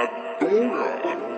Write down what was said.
Anatolia.